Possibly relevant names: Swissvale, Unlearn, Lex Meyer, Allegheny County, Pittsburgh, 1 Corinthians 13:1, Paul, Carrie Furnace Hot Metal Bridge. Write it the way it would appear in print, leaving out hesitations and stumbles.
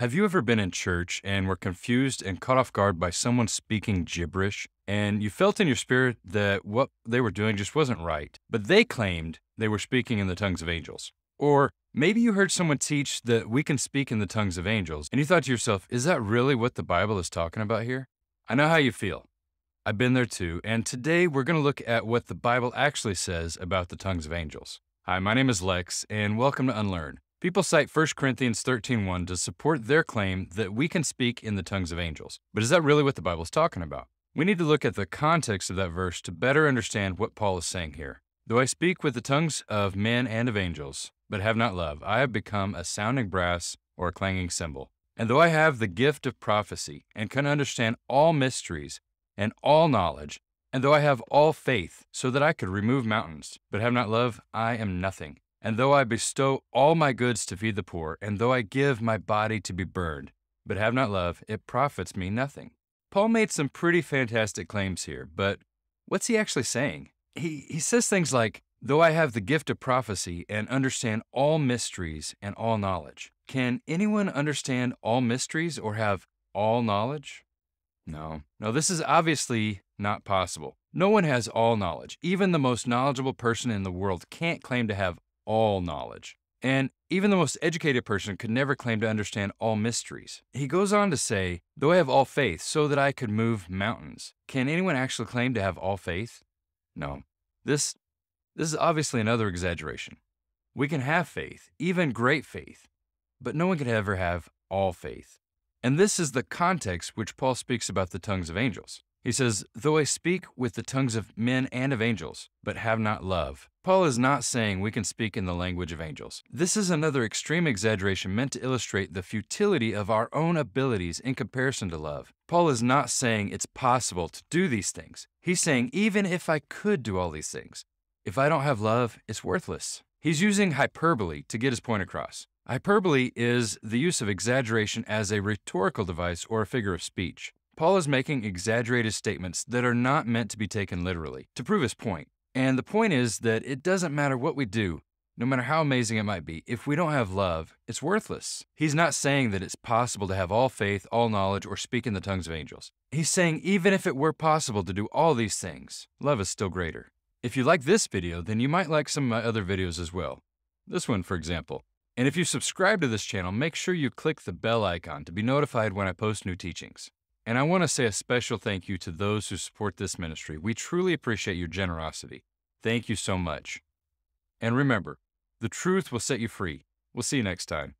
Have you ever been in church and were confused and caught off guard by someone speaking gibberish, and you felt in your spirit that what they were doing just wasn't right, but they claimed they were speaking in the tongues of angels? Or maybe you heard someone teach that we can speak in the tongues of angels, and you thought to yourself, is that really what the Bible is talking about here? I know how you feel. I've been there too, and today we're going to look at what the Bible actually says about the tongues of angels. Hi, my name is Lex, and welcome to Unlearn. People cite 1 Corinthians 13:1 to support their claim that we can speak in the tongues of angels. But is that really what the Bible is talking about? We need to look at the context of that verse to better understand what Paul is saying here. Though I speak with the tongues of men and of angels, but have not love, I have become a sounding brass or a clanging cymbal. And though I have the gift of prophecy and can understand all mysteries and all knowledge, and though I have all faith so that I could remove mountains, but have not love, I am nothing. And though I bestow all my goods to feed the poor, and though I give my body to be burned, but have not love, it profits me nothing. Paul made some pretty fantastic claims here, but what's he actually saying? He says things like, though I have the gift of prophecy and understand all mysteries and all knowledge. Can anyone understand all mysteries or have all knowledge? No, this is obviously not possible. No one has all knowledge. Even the most knowledgeable person in the world can't claim to have all knowledge. And even the most educated person could never claim to understand all mysteries. He goes on to say, though I have all faith so that I could move mountains. Can anyone actually claim to have all faith? No. This is obviously another exaggeration. We can have faith, even great faith, but no one could ever have all faith. And this is the context which Paul speaks about the tongues of angels. He says, though I speak with the tongues of men and of angels, but have not love. Paul is not saying we can speak in the language of angels. This is another extreme exaggeration meant to illustrate the futility of our own abilities in comparison to love. Paul is not saying it's possible to do these things. He's saying, even if I could do all these things, if I don't have love, it's worthless. He's using hyperbole to get his point across. Hyperbole is the use of exaggeration as a rhetorical device or a figure of speech. Paul is making exaggerated statements that are not meant to be taken literally, to prove his point. And the point is that it doesn't matter what we do, no matter how amazing it might be, if we don't have love, it's worthless. He's not saying that it's possible to have all faith, all knowledge, or speak in the tongues of angels. He's saying even if it were possible to do all these things, love is still greater. If you like this video, then you might like some of my other videos as well. This one, for example. And if you subscribe to this channel, make sure you click the bell icon to be notified when I post new teachings. And I want to say a special thank you to those who support this ministry. We truly appreciate your generosity. Thank you so much. And remember, the truth will set you free. We'll see you next time.